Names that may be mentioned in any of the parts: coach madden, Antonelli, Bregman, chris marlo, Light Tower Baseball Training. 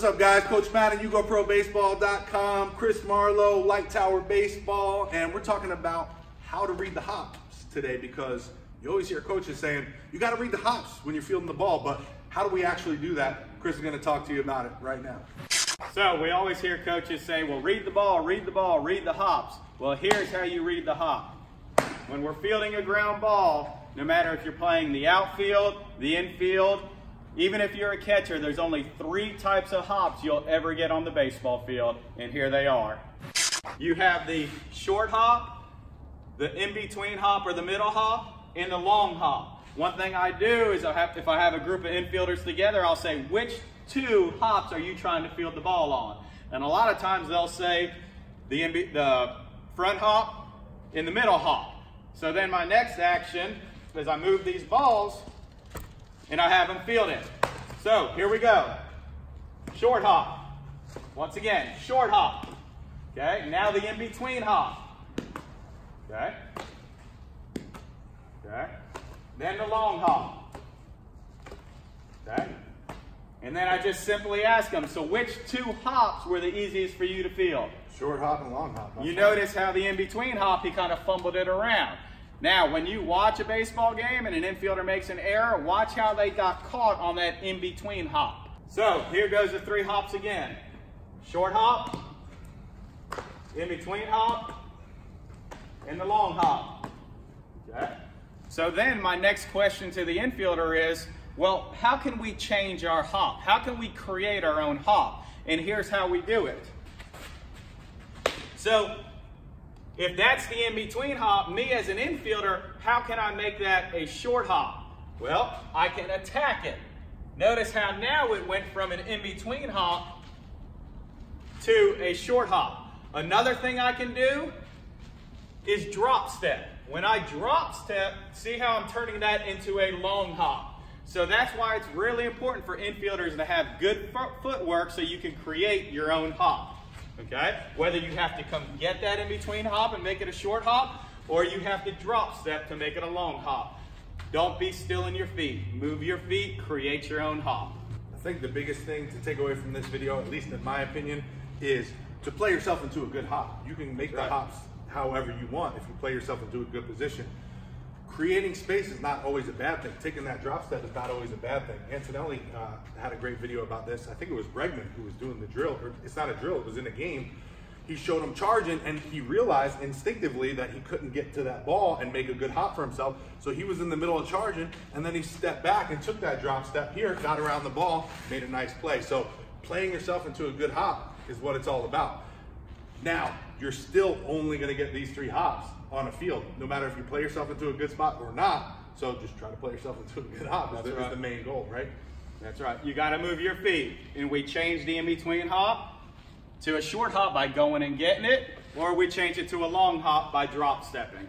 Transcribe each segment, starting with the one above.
What's up, guys? Coach Madden, YouGoProBaseball.com, Chris Marlo, Light Tower Baseball, and we're talking about how to read the hops today, because you always hear coaches saying, you got to read the hops when you're fielding the ball, but how do we actually do that? Chris is going to talk to you about it right now. So we always hear coaches say, well, read the ball, read the ball, read the hops. Well, here's how you read the hop. When we're fielding a ground ball, no matter if you're playing the outfield, the infield, even if you're a catcher, there's only three types of hops you'll ever get on the baseball field, and here they are. You have the short hop, the in-between hop or the middle hop, and the long hop. One thing I do is if I have a group of infielders together, I'll say, which two hops are you trying to field the ball on? And a lot of times they'll say the front hop and the middle hop. So then my next action is I move these balls and I have them field it. So here we go. Short hop. Once again, short hop. Okay, now the in-between hop. Okay. Okay. Then the long hop. Okay. And then I just simply ask them, so which two hops were the easiest for you to field? Short hop and long hop. You notice how the in-between hop, he kind of fumbled it around. Now, when you watch a baseball game and an infielder makes an error, watch how they got caught on that in-between hop. So here goes the three hops again. Short hop, in-between hop, and the long hop. Okay. So then my next question to the infielder is, well, how can we change our hop? How can we create our own hop? And here's how we do it. So if that's the in-between hop, me as an infielder, how can I make that a short hop? Well, I can attack it. Notice how now it went from an in-between hop to a short hop. Another thing I can do is drop step. When I drop step, see how I'm turning that into a long hop. So that's why it's really important for infielders to have good footwork so you can create your own hop, okay? Whether you have to come get that in-between hop and make it a short hop, or you have to drop step to make it a long hop. Don't be still in your feet. Move your feet, create your own hop. I think the biggest thing to take away from this video, at least in my opinion, is to play yourself into a good hop. You can make the hops however you want if you play yourself into a good position. Creating space is not always a bad thing. Taking that drop step is not always a bad thing. Antonelli had a great video about this. I think it was Bregman who was doing the drill. Or it's not a drill, it was in a game. He showed him charging and he realized instinctively that he couldn't get to that ball and make a good hop for himself. So he was in the middle of charging and then he stepped back and took that drop step here, got around the ball, made a nice play. So playing yourself into a good hop is what it's all about. Now, you're still only gonna get these three hops on a field, no matter if you play yourself into a good spot or not. So just try to play yourself into a good hop. That's the main goal, right? That's right. You gotta move your feet. And we change the in-between hop to a short hop by going and getting it, or we change it to a long hop by drop stepping.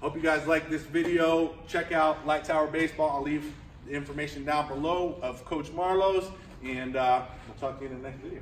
Hope you guys like this video. Check out Light Tower Baseball. I'll leave the information down below of Coach Marlo's, and I'll talk to you in the next video.